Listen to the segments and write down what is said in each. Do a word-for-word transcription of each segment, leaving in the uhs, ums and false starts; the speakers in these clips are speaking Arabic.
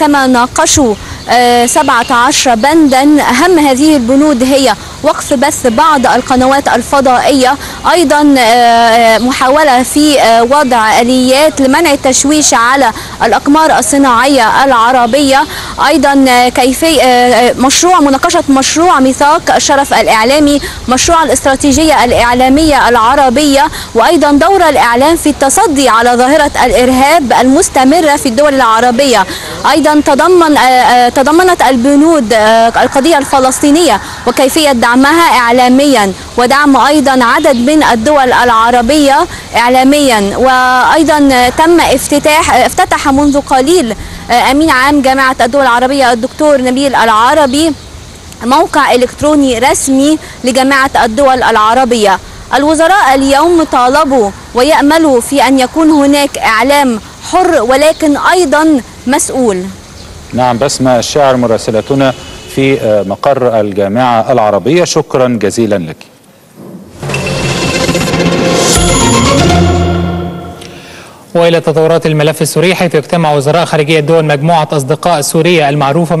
كما ناقشوا سبعة عشر بندا أهم هذه البنود هي وقف بث بعض القنوات الفضائية، أيضا محاولة في وضع آليات لمنع التشويش على الأقمار الصناعية العربية، أيضا كيفية مشروع مناقشة مشروع ميثاق الشرف الإعلامي، مشروع الاستراتيجية الإعلامية العربية، وأيضا دور الإعلام في التصدي على ظاهرة الإرهاب المستمرة في الدول العربية. أيضا تضمن تضمنت البنود القضية الفلسطينية وكيفية دعمها إعلاميا، ودعم أيضا عدد من الدول العربية إعلاميا. وأيضا تم افتتاح افتتح منذ قليل أمين عام جامعة الدول العربية الدكتور نبيل العربي موقع إلكتروني رسمي لجامعة الدول العربية. الوزراء اليوم طالبوا ويأملوا في أن يكون هناك إعلام حر ولكن أيضا مسؤول. نعم، بسمة الشاعر مراسلتنا في مقر الجامعة العربية، شكرا جزيلا لك. وإلى تطورات الملف السوري، حيث يجتمع وزراء خارجية الدول مجموعة أصدقاء سوريا المعروفة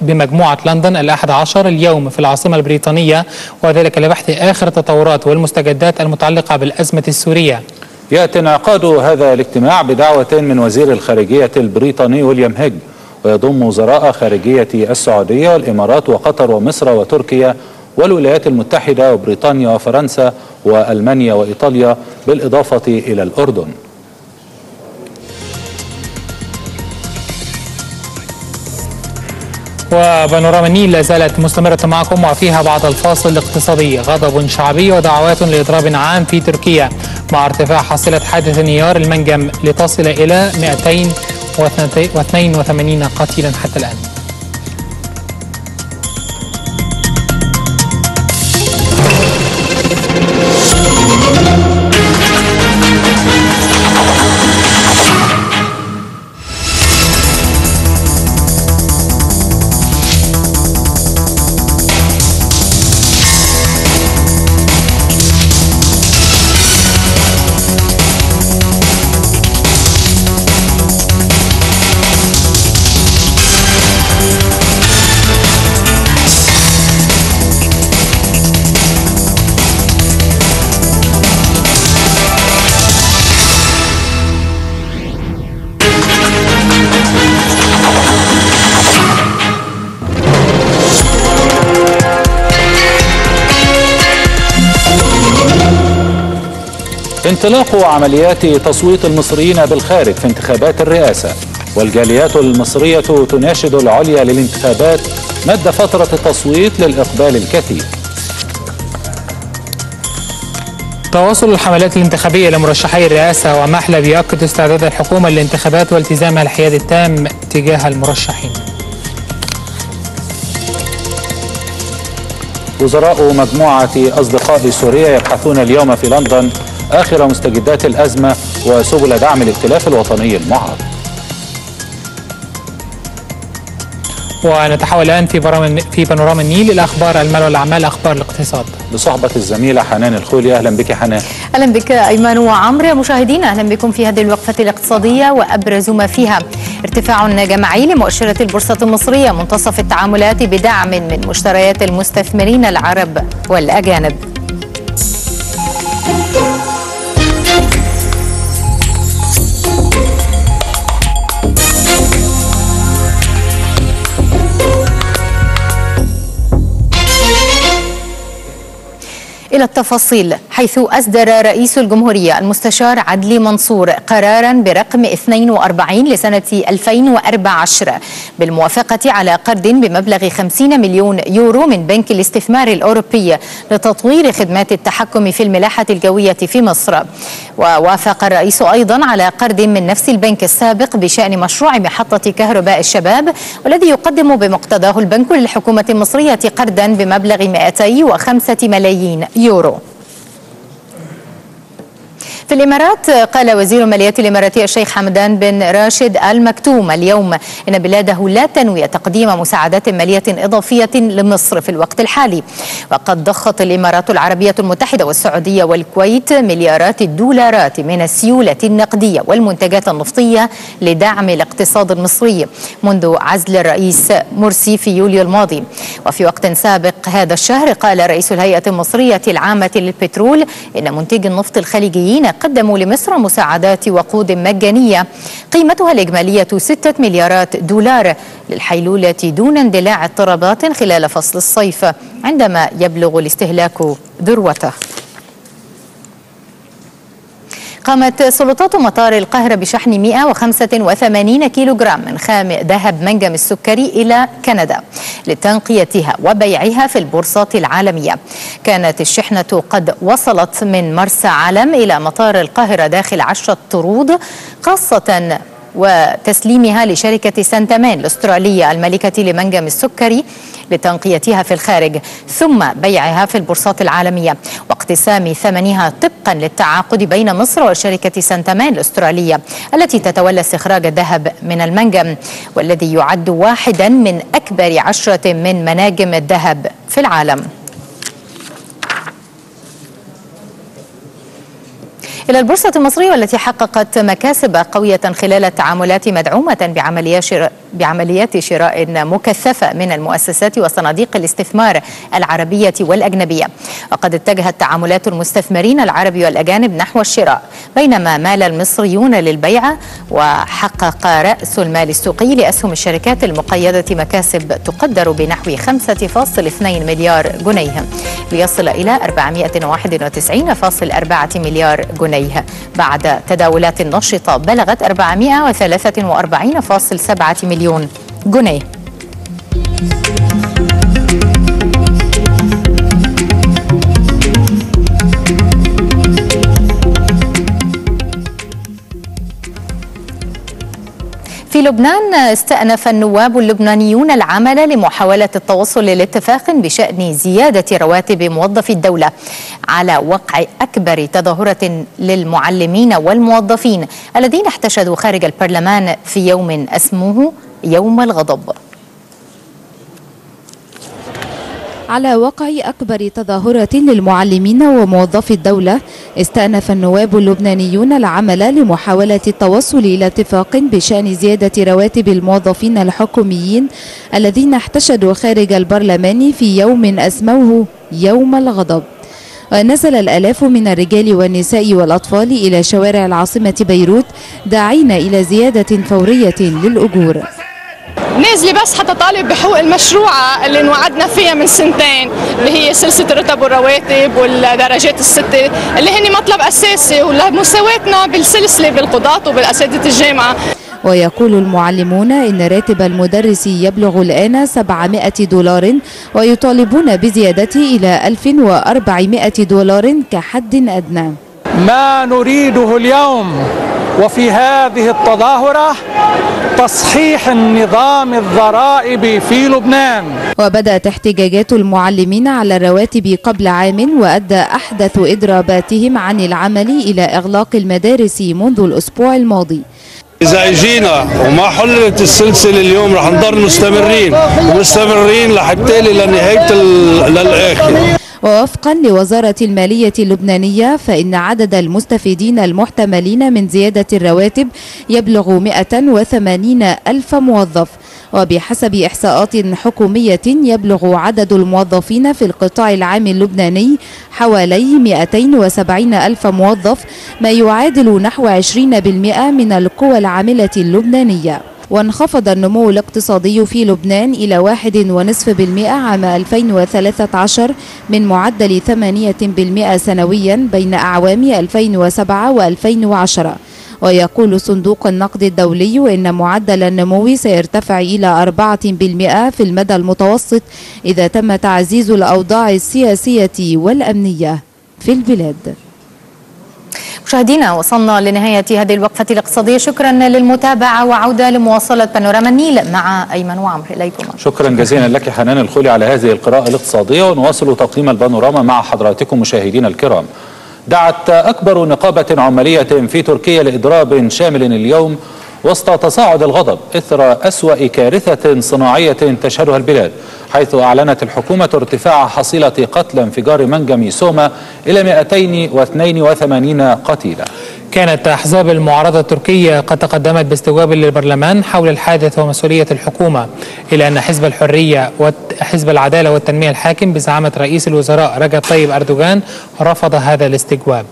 بمجموعة لندن الأحد عشر اليوم في العاصمة البريطانية، وذلك لبحث آخر التطورات والمستجدات المتعلقة بالأزمة السورية. يأتي انعقاد هذا الاجتماع بدعوة من وزير الخارجية البريطاني ويليام هيج، ويضم وزراء خارجية السعودية والإمارات وقطر ومصر وتركيا والولايات المتحدة وبريطانيا وفرنسا وألمانيا وإيطاليا، بالإضافة إلى الأردن. وبانوراما النيل لا زالت مستمرة معكم، وفيها بعد الفاصل الاقتصادي غضب شعبي ودعوات لإضراب عام في تركيا مع ارتفاع حصيلة حادث انهيار المنجم لتصل إلى مئتين واثنين وثمانين قتيلا حتى الآن. انطلاق عمليات تصويت المصريين بالخارج في انتخابات الرئاسة، والجاليات المصرية تناشد العليا للانتخابات مد فترة التصويت للإقبال الكثيف. تواصل الحملات الانتخابية لمرشحي الرئاسة ومحلب يؤكد استعداد الحكومة للانتخابات والتزامها الحياد التام تجاه المرشحين. وزراء مجموعة أصدقاء سوريا يبحثون اليوم في لندن آخر مستجدات الأزمة وسبل دعم الائتلاف الوطني المعارض. ونتحول الآن في برامج في بانوراما النيل إلى أخبار المال والأعمال، أخبار الاقتصاد بصحبة الزميلة حنان الخولي. أهلا بك حنان. أهلا بك أيمن وعمرو. مشاهدينا أهلا بكم في هذه الوقفة الاقتصادية، وأبرز ما فيها ارتفاع جماعي لمؤشرات البورصة المصرية منتصف التعاملات بدعم من مشتريات المستثمرين العرب والأجانب. إلى التفاصيل، حيث أصدر رئيس الجمهورية المستشار عدلي منصور قراراً برقم اثنين وأربعين لسنة ألفين وأربعة عشر بالموافقة على قرض بمبلغ خمسين مليون يورو من بنك الاستثمار الأوروبي لتطوير خدمات التحكم في الملاحة الجوية في مصر. ووافق الرئيس أيضاً على قرض من نفس البنك السابق بشأن مشروع محطة كهرباء الشباب، والذي يقدم بمقتضاه البنك للحكومة المصرية قرضاً بمبلغ مئتين وخمسة ملايين يورو. في الإمارات قال وزير المالية الإماراتي الشيخ حمدان بن راشد المكتوم اليوم إن بلاده لا تنوي تقديم مساعدات مالية إضافية لمصر في الوقت الحالي. وقد ضخت الإمارات العربية المتحدة والسعودية والكويت مليارات الدولارات من السيولة النقدية والمنتجات النفطية لدعم الاقتصاد المصري منذ عزل الرئيس مرسي في يوليو الماضي. وفي وقت سابق هذا الشهر قال رئيس الهيئة المصرية العامة للبترول إن منتجي النفط الخليجيين قدموا لمصر مساعدات وقود مجانية قيمتها الإجمالية ستة مليارات دولار للحيلولة دون اندلاع اضطرابات خلال فصل الصيف عندما يبلغ الاستهلاك ذروته. قامت سلطات مطار القاهرة بشحن مئة وخمسة وثمانين كيلوغرام من خام ذهب منجم السكري إلى كندا لتنقيتها وبيعها في البورصات العالمية. كانت الشحنة قد وصلت من مرسى علم إلى مطار القاهرة داخل عشرة طرود خاصة وتسليمها لشركة سانتامان الأسترالية المالكة لمنجم السكري لتنقيتها في الخارج ثم بيعها في البورصات العالمية واقتسام ثمنها طبقا للتعاقد بين مصر وشركة سانتامان الأسترالية التي تتولى استخراج الذهب من المنجم والذي يعد واحدا من أكبر عشرة من مناجم الذهب في العالم. إلى البورصة المصرية والتي حققت مكاسب قوية خلال التعاملات مدعومة بعمليات شراء مكثفة من المؤسسات وصناديق الاستثمار العربية والأجنبية. وقد اتجهت تعاملات المستثمرين العربي والأجانب نحو الشراء بينما مال المصريون للبيع وحقق رأس المال السوقي لأسهم الشركات المقيدة مكاسب تقدر بنحو خمسة فاصلة اثنين مليار جنيه ليصل إلى أربعمئة وواحد وتسعين فاصلة أربعة مليار جنيه بعد تداولات نشطة بلغت أربعمئة وثلاثة وأربعين فاصلة سبعة مليون جنيه. في لبنان استأنف النواب اللبنانيون العمل لمحاولة التوصل لاتفاق بشأن زيادة رواتب موظفي الدولة على وقع أكبر تظاهرة للمعلمين والموظفين الذين احتشدوا خارج البرلمان في يوم أسموه يوم الغضب. على وقع أكبر تظاهرة للمعلمين وموظفي الدولة استأنف النواب اللبنانيون العمل لمحاولة التوصل إلى اتفاق بشأن زيادة رواتب الموظفين الحكوميين الذين احتشدوا خارج البرلمان في يوم أسموه يوم الغضب. ونزل الآلاف من الرجال والنساء والأطفال إلى شوارع العاصمة بيروت داعين إلى زيادة فورية للأجور. نازلة بس حتى طالب بحقوق المشروعة اللي انوعدنا فيها من سنتين اللي هي سلسلة الرتب والرواتب والدرجات الستة اللي هن مطلب أساسي ولمساواتنا بالسلسلة بالقضاة وبالأساتذة الجامعة. ويقول المعلمون إن راتب المدرس يبلغ الآن سبعمئة دولار ويطالبون بزيادته إلى ألف وأربعمئة دولار كحد أدنى. ما نريده اليوم وفي هذه التظاهرة تصحيح النظام الضرائبي في لبنان. وبدأت احتجاجات المعلمين على الرواتب قبل عام وأدى أحدث إضراباتهم عن العمل إلى إغلاق المدارس منذ الأسبوع الماضي. إذا اجينا وما حلت السلسلة اليوم رح نضل مستمرين ومستمرين لحتى لنهاية للآخر. ووفقا لوزارة المالية اللبنانية فإن عدد المستفيدين المحتملين من زيادة الرواتب يبلغ مئة وثمانين ألف موظف. وبحسب إحصاءات حكومية يبلغ عدد الموظفين في القطاع العام اللبناني حوالي مئتين وسبعين ألف موظف ما يعادل نحو عشرين بالمئة من القوى العاملة اللبنانية. وانخفض النمو الاقتصادي في لبنان إلى واحد فاصلة خمسة بالمئة عام ألفين وثلاثة عشر من معدل ثمانية بالمئة سنويا بين أعوام ألفين وسبعة وألفين وعشرة. ويقول صندوق النقد الدولي إن معدل النمو سيرتفع إلى أربعة بالمئة في المدى المتوسط إذا تم تعزيز الأوضاع السياسية والأمنية في البلاد. مشاهدينا وصلنا لنهاية هذه الوقفة الاقتصادية، شكرا للمتابعة وعودة لمواصلة بانوراما النيل مع أيمن وعمر. إليكم. شكرا جزيلا لك حنان الخولي على هذه القراءة الاقتصادية، ونواصل تقييم البانوراما مع حضراتكم مشاهدينا الكرام. دعت أكبر نقابة عمالية في تركيا لإضراب شامل اليوم وسط تصاعد الغضب إثر أسوأ كارثة صناعية تشهدها البلاد، حيث أعلنت الحكومة ارتفاع حصيلة قتلى انفجار منجم سوما إلى مئتين واثنين وثمانين قتيلا. كانت أحزاب المعارضة التركية قد تقدمت باستجواب للبرلمان حول الحادث ومسؤولية الحكومة، إلا أن حزب الحرية وحزب العدالة والتنمية الحاكم بزعامة رئيس الوزراء رجب طيب أردوغان رفض هذا الاستجواب.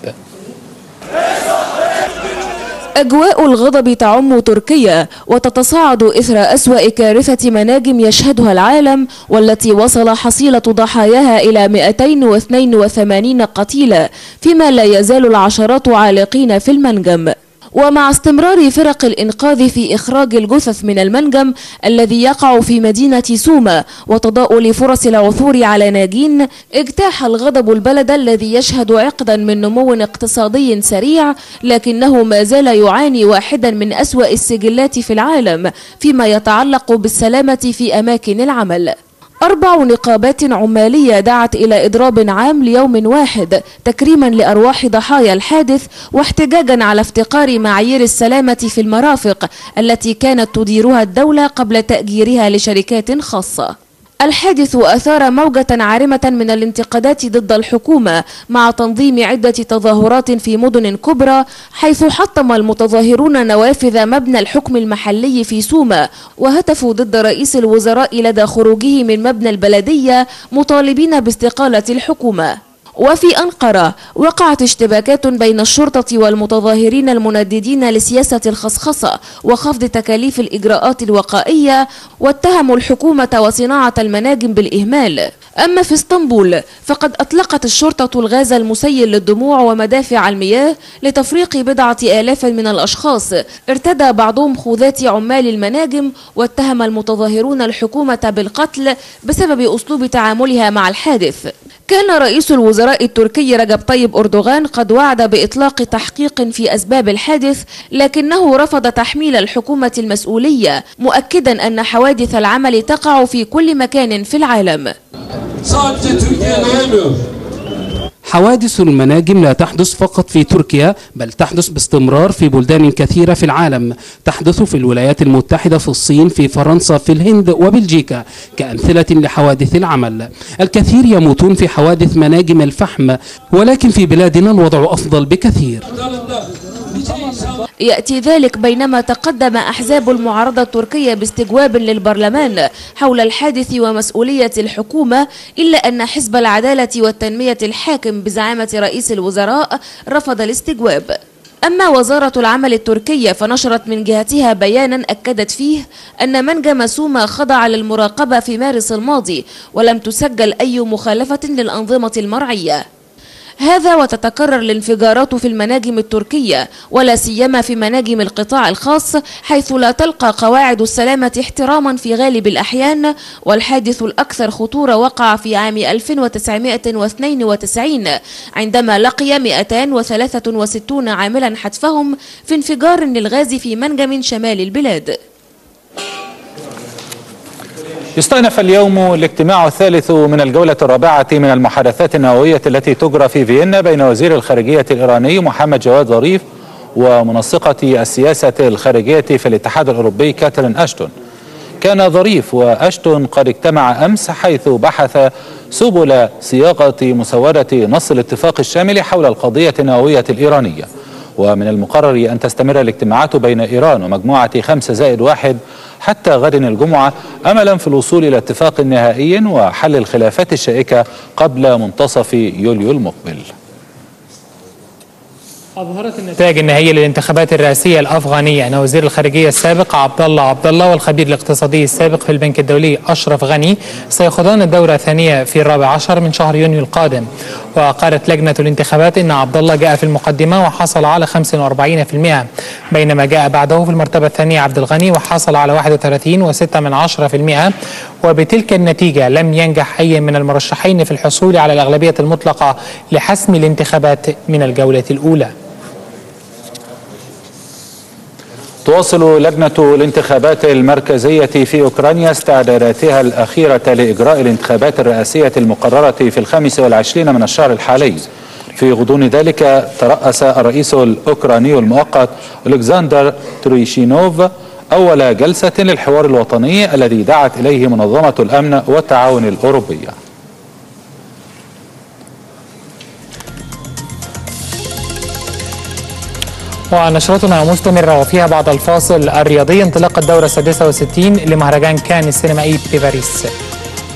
أجواء الغضب تعم تركيا وتتصاعد إثر أسوأ كارثة مناجم يشهدها العالم، والتي وصل حصيلة ضحاياها إلى مئتين واثنين وثمانين قتيلا، فيما لا يزال العشرات عالقين في المنجم. ومع استمرار فرق الإنقاذ في إخراج الجثث من المنجم الذي يقع في مدينة سوما وتضاؤل فرص العثور على ناجين، اجتاح الغضب البلد الذي يشهد عقدا من نمو اقتصادي سريع، لكنه ما زال يعاني واحدا من أسوأ السجلات في العالم فيما يتعلق بالسلامة في أماكن العمل. أربع نقابات عمالية دعت إلى إضراب عام ليوم واحد تكريما لأرواح ضحايا الحادث واحتجاجا على افتقار معايير السلامة في المرافق التي كانت تديرها الدولة قبل تأجيرها لشركات خاصة. الحادث أثار موجة عارمة من الانتقادات ضد الحكومة مع تنظيم عدة تظاهرات في مدن كبرى، حيث حطم المتظاهرون نوافذ مبنى الحكم المحلي في سوما وهتفوا ضد رئيس الوزراء لدى خروجه من مبنى البلدية مطالبين باستقالة الحكومة. وفي أنقرة وقعت اشتباكات بين الشرطة والمتظاهرين المنددين لسياسة الخصخصة وخفض تكاليف الإجراءات الوقائية، واتهموا الحكومة وصناعة المناجم بالإهمال. أما في اسطنبول فقد أطلقت الشرطة الغاز المسيل للدموع ومدافع المياه لتفريق بضعة آلاف من الأشخاص ارتدى بعضهم خوذات عمال المناجم، واتهم المتظاهرون الحكومة بالقتل بسبب أسلوب تعاملها مع الحادث. كان رئيس الوزراء التركي رجب طيب أردوغان قد وعد بإطلاق تحقيق في أسباب الحادث، لكنه رفض تحميل الحكومة المسؤولية، مؤكدا أن حوادث العمل تقع في كل مكان في العالم. حوادث المناجم لا تحدث فقط في تركيا، بل تحدث باستمرار في بلدان كثيرة في العالم، تحدث في الولايات المتحدة، في الصين، في فرنسا، في الهند وبلجيكا كأمثلة لحوادث العمل. الكثير يموتون في حوادث مناجم الفحم، ولكن في بلادنا الوضع أفضل بكثير. يأتي ذلك بينما تقدم أحزاب المعارضة التركية باستجواب للبرلمان حول الحادث ومسؤولية الحكومة، إلا أن حزب العدالة والتنمية الحاكم بزعامة رئيس الوزراء رفض الاستجواب. أما وزارة العمل التركية فنشرت من جهتها بيانا أكدت فيه أن منجم سوما خضع للمراقبة في مارس الماضي ولم تسجل أي مخالفة للأنظمة المرعية. هذا وتتكرر الانفجارات في المناجم التركية، ولا سيما في مناجم القطاع الخاص، حيث لا تلقى قواعد السلامة احتراما في غالب الأحيان. والحادث الأكثر خطورة وقع في عام ألف وتسعمئة واثنين وتسعين عندما لقي مئتين وثلاثة وستين عاملا حتفهم في انفجار للغاز في منجم شمال البلاد. يستأنف اليوم الاجتماع الثالث من الجولة الرابعة من المحادثات النووية التي تجرى في فيينا بين وزير الخارجية الإيراني محمد جواد ظريف ومنسقة السياسة الخارجية في الاتحاد الأوروبي كاترين أشتون. كان ظريف وأشتون قد اجتمع أمس، حيث بحث سبل صياغة مسودة نص الاتفاق الشامل حول القضية النووية الإيرانية. ومن المقرر أن تستمر الاجتماعات بين إيران ومجموعة خمسة زائد واحد حتى غد الجمعة، أملا في الوصول إلى اتفاق نهائي وحل الخلافات الشائكة قبل منتصف يوليو المقبل. أظهرت النتائج النهائية للانتخابات الرئاسية الأفغانية أن وزير الخارجية السابق عبد الله عبد الله والخبير الاقتصادي السابق في البنك الدولي أشرف غني سيخوضان الدورة الثانية في الرابع عشر من شهر يونيو القادم. وقالت لجنة الانتخابات أن عبد الله جاء في المقدمة وحصل على خمسة وأربعين بالمئة، بينما جاء بعده في المرتبة الثانية عبد الغني وحصل على واحد وثلاثين فاصلة ستة بالمئة. وبتلك النتيجة لم ينجح أي من المرشحين في الحصول على الأغلبية المطلقة لحسم الانتخابات من الجولة الأولى. تواصل لجنة الانتخابات المركزية في أوكرانيا استعداداتها الأخيرة لإجراء الانتخابات الرئاسية المقررة في الخامس والعشرين من الشهر الحالي، في غضون ذلك ترأس الرئيس الأوكراني المؤقت ألكسندر تريشينوف أول جلسة للحوار الوطني الذي دعت إليه منظمة الأمن والتعاون الأوروبية. ونشرتنا مستمرة وفيها بعد الفاصل الرياضي انطلاق الدورة السادسة والستين لمهرجان كان السينمائي بباريس.